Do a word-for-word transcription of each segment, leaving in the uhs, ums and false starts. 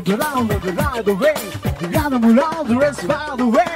round and round and round away. Round and round, the rest far away.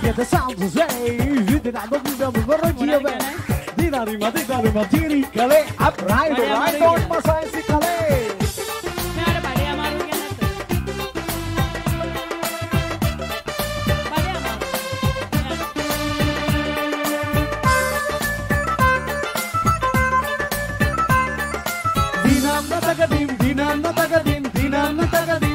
Get the sound of say, you did not look at the Virgin of it. Dinari Madita Matiri Kale, upright, I don't massage the Kale. Dinan Natagadim, Dinan Natagadim, Dinan Natagadim.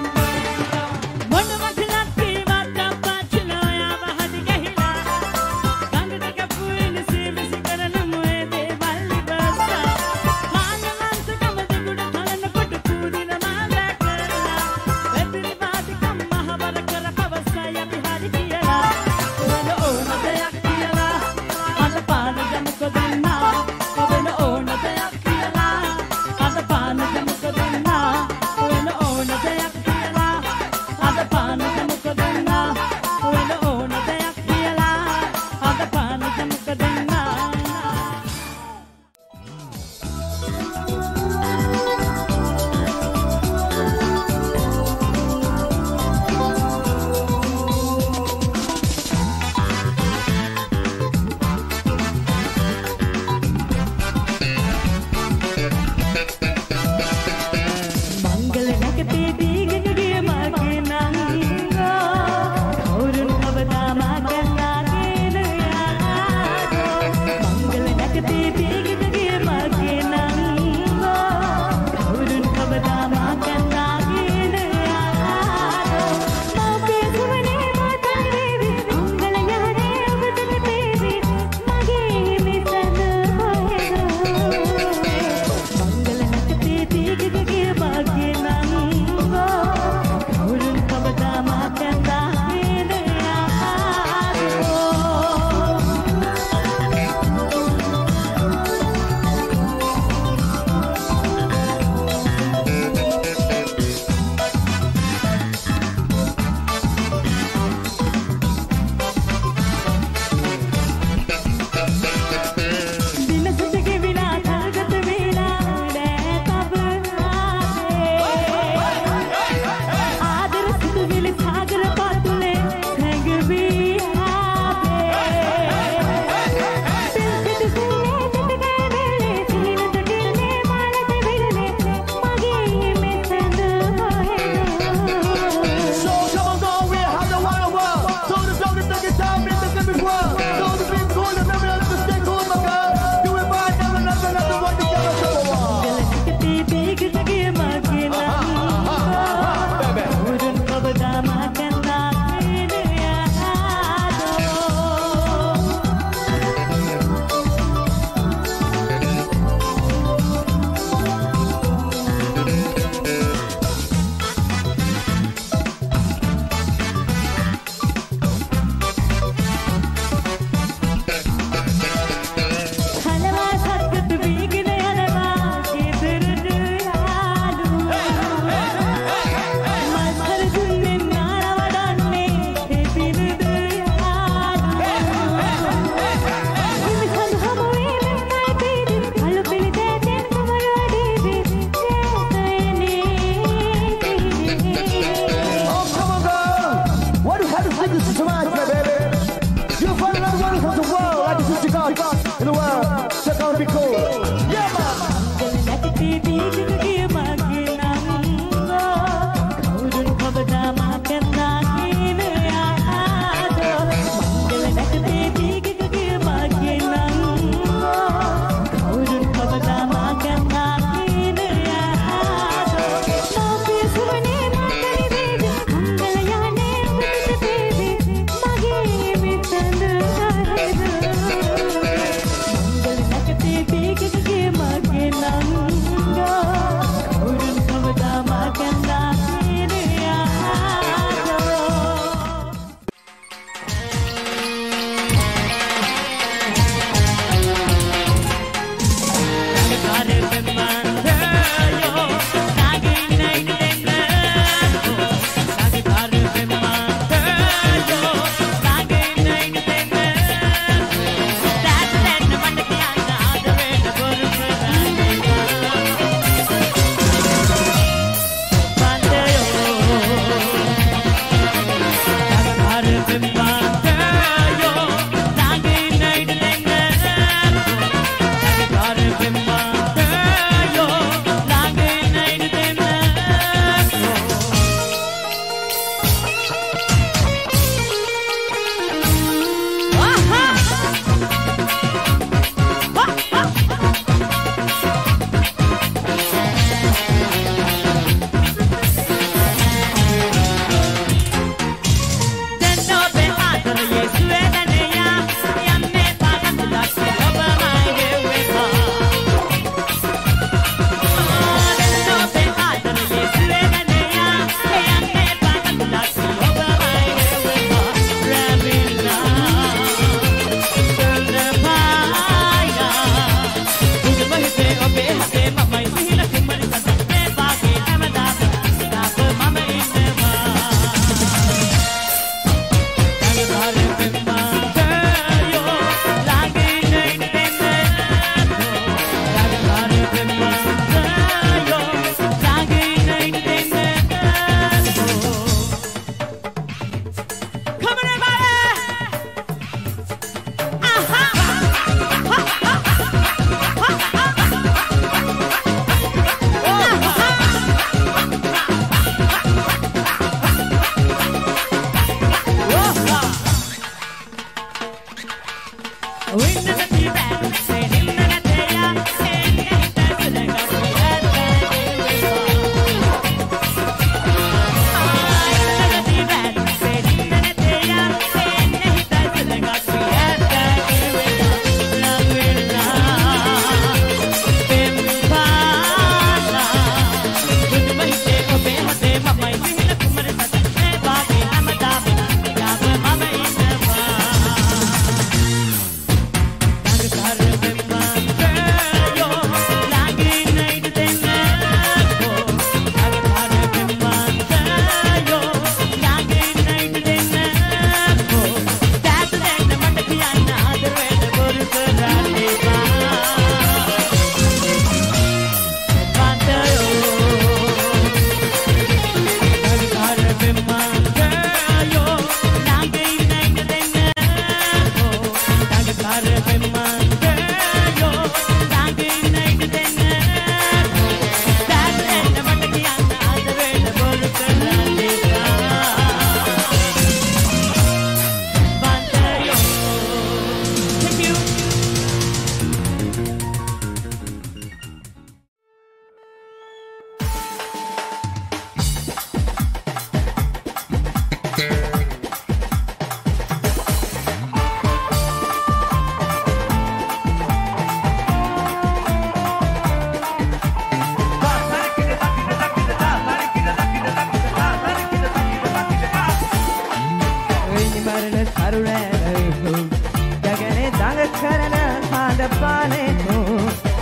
Pale to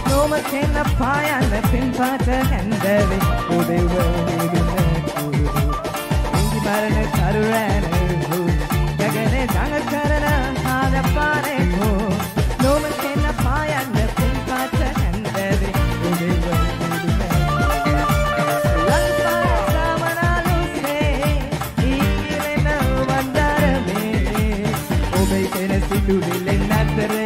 no matin a paya the pin pata and Devi who they will be no matin a paya the pin pata and Devi who they will I'm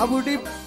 I would